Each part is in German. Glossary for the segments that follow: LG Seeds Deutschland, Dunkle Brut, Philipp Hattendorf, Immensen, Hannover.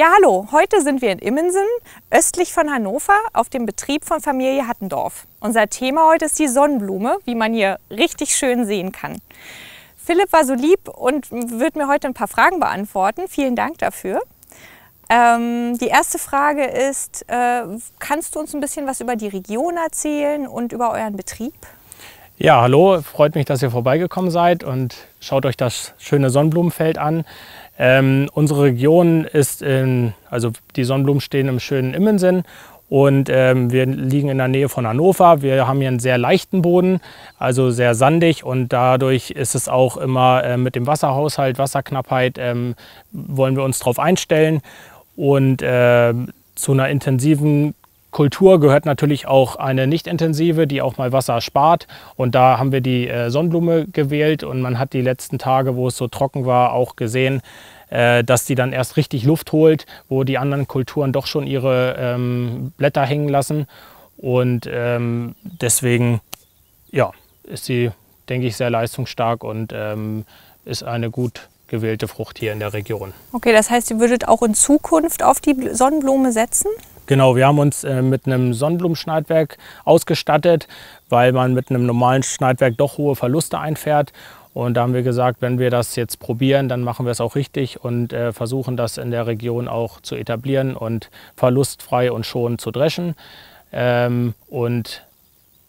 Ja, hallo, heute sind wir in Immensen, östlich von Hannover, auf dem Betrieb von Familie Hattendorf. Unser Thema heute ist die Sonnenblume, wie man hier richtig schön sehen kann. Philipp war so lieb und wird mir heute ein paar Fragen beantworten. Vielen Dank dafür. Die erste Frage ist, kannst du uns ein bisschen was über die Region erzählen und über euren Betrieb? Ja, hallo, freut mich, dass ihr vorbeigekommen seid und schaut euch das schöne Sonnenblumenfeld an. Unsere Region ist, also die Sonnenblumen stehen im schönen Immensen und wir liegen in der Nähe von Hannover. Wir haben hier einen sehr leichten Boden, also sehr sandig, und dadurch ist es auch immer mit dem Wasserhaushalt, Wasserknappheit, wollen wir uns darauf einstellen. Und zu einer intensiven Kultur gehört natürlich auch eine nicht intensive, die auch mal Wasser spart. Und da haben wir die Sonnenblume gewählt, und man hat die letzten Tage, wo es so trocken war, auch gesehen, dass die dann erst richtig Luft holt, wo die anderen Kulturen doch schon ihre Blätter hängen lassen. Und deswegen, ja, ist sie, denke ich, sehr leistungsstark und ist eine gut gewählte Frucht hier in der Region. Okay, das heißt, ihr würdet auch in Zukunft auf die Sonnenblume setzen? Genau, wir haben uns mit einem Sonnenblumenschneidwerk ausgestattet, weil man mit einem normalen Schneidwerk doch hohe Verluste einfährt. Und da haben wir gesagt, wenn wir das jetzt probieren, dann machen wir es auch richtig und versuchen das in der Region auch zu etablieren und verlustfrei und schonend zu dreschen. Und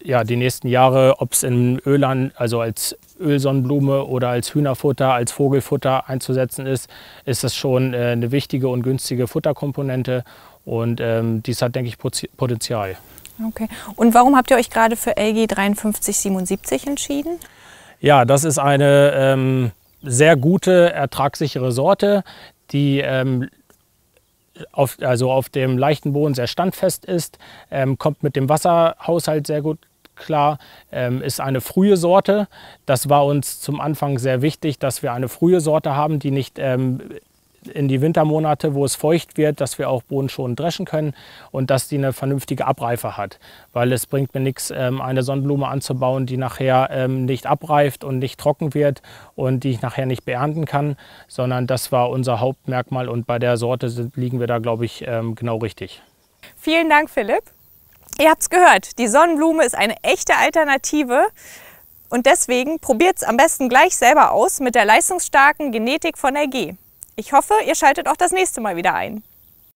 ja, die nächsten Jahre, ob es in Öland, also als Ölsonnenblume oder als Hühnerfutter, als Vogelfutter einzusetzen ist, ist das schon eine wichtige und günstige Futterkomponente. Und dies hat, denke ich, Potenzial. Okay. Und warum habt ihr euch gerade für LG 5377 entschieden? Ja, das ist eine sehr gute, ertragssichere Sorte, die auf dem leichten Boden sehr standfest ist, kommt mit dem Wasserhaushalt sehr gut klar, ist eine frühe Sorte. Das war uns zum Anfang sehr wichtig, dass wir eine frühe Sorte haben, die nicht in die Wintermonate, wo es feucht wird, dass wir auch bodenschonend dreschen können und dass die eine vernünftige Abreife hat. Weil es bringt mir nichts, eine Sonnenblume anzubauen, die nachher nicht abreift und nicht trocken wird und die ich nachher nicht beernten kann, sondern das war unser Hauptmerkmal, und bei der Sorte liegen wir da, glaube ich, genau richtig. Vielen Dank, Philipp. Ihr habt es gehört, die Sonnenblume ist eine echte Alternative. Und deswegen probiert es am besten gleich selber aus mit der leistungsstarken Genetik von LG. Ich hoffe, ihr schaltet auch das nächste Mal wieder ein.